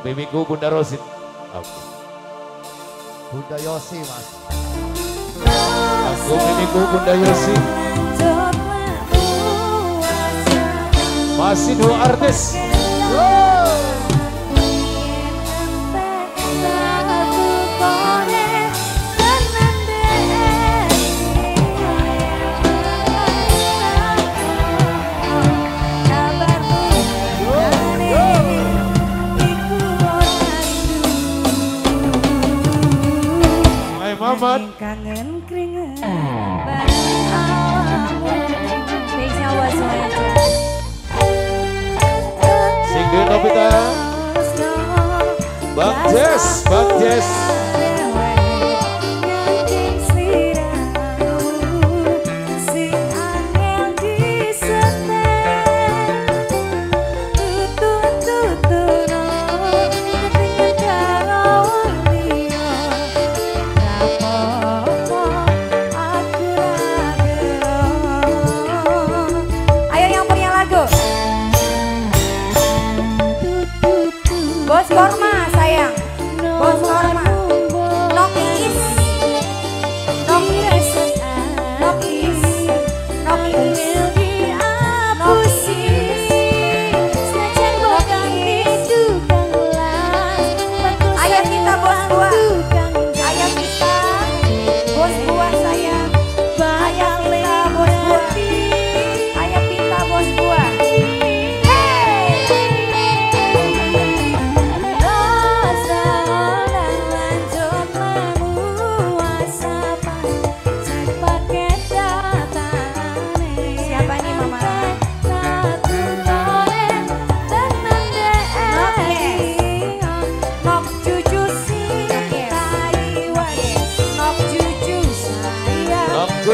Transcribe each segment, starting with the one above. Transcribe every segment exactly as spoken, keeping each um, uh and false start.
Mimiku Bunda Rosit. Aku. Bunda Yosi mas. Aku mimiku Bunda Yosi. Masih dua artis. Wow. Kangen kangen keringet bareng awakmu bisa wasaya sing Novita Bang Jess Bang Jess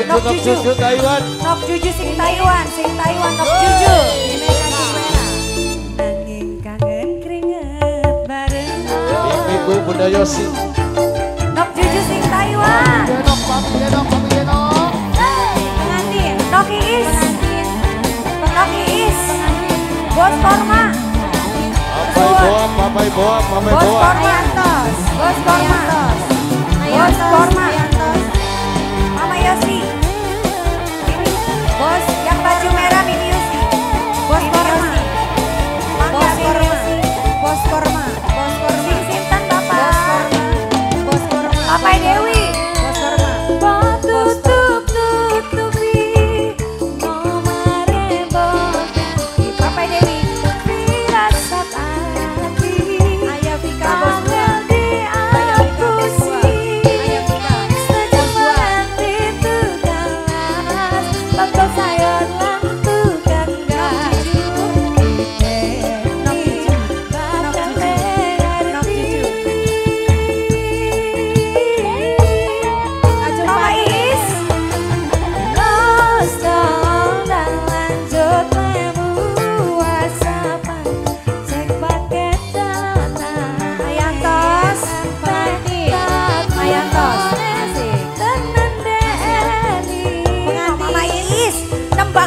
Nok Juju Taiwan, Nok Juju sing Taiwan, sing Taiwan Nok Juju. Nanging kangen keringet bareng. Ibu Bunda Yosi. Nok Juju sing Taiwan. Nok papi nok papi nok. Pengantin, Nok Iis, Nok Iis, Bos Korma. Papai Boam, Papai Boam, Papai Boam. Bos Korma, Bos Korma, Bos Korma. Mama Yosi. Bos yang baju merah Mimi Yusi, Bos Korma, Bos Korma, Bos Korma, Bos Korma, sing sinten bapak, Bos Korma, Papai Dewi, Bos Korma, Bos Papai Dewi, firasat hati, ayah pika Bos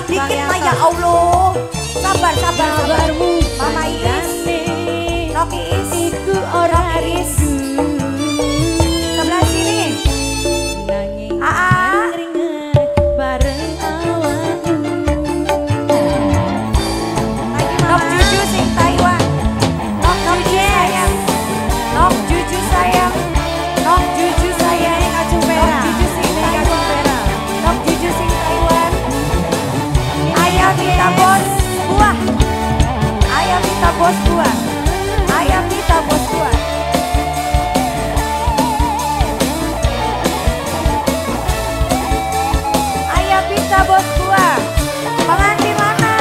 dikit lah ya Allah, sabar sabar sabarmu Mama Iis, Nok Iis, iku ora rindu sebelah sini Aa bareng awakmu Nok Juju sing Taiwan, Nok Juju sayang, Nok Juju sayang, Nok Juju sayang kacung merah, Nok Juju sing kacung merah, Nok Juju sing Taiwan. Ayah kita bos buah, ayah kita bos buah, ayah kita bos buah. Ayah kita bos buah. Pengantin mana?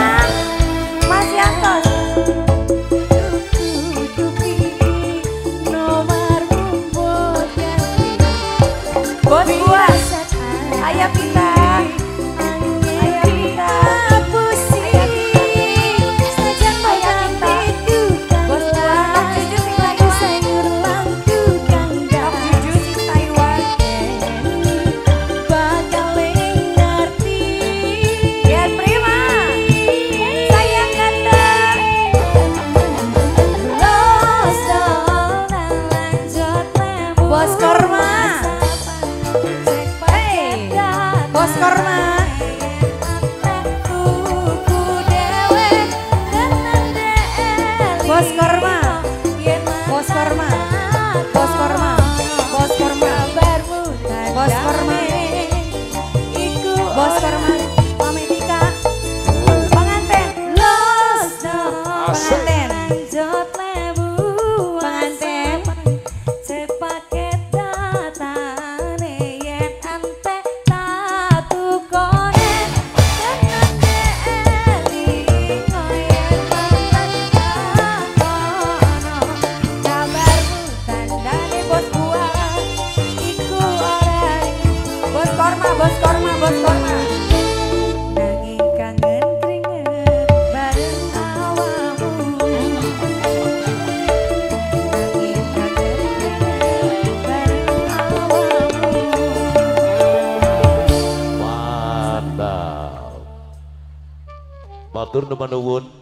Mas Yantos. Bos buah, ayah kita. Bos buah, Nok Juju sing Taiwan, korma, bos korma, bos korma, bos korma, bos korma, bos korma, pamitika, penganten, los, penganten, jod lebu, penganten, sepaket datane yen ante tatu konen, kenante eling koyen pangan kono, kabarmu tandane bos buah, iku orang, bos korma, bos korma, bos korma. Matur nuwun.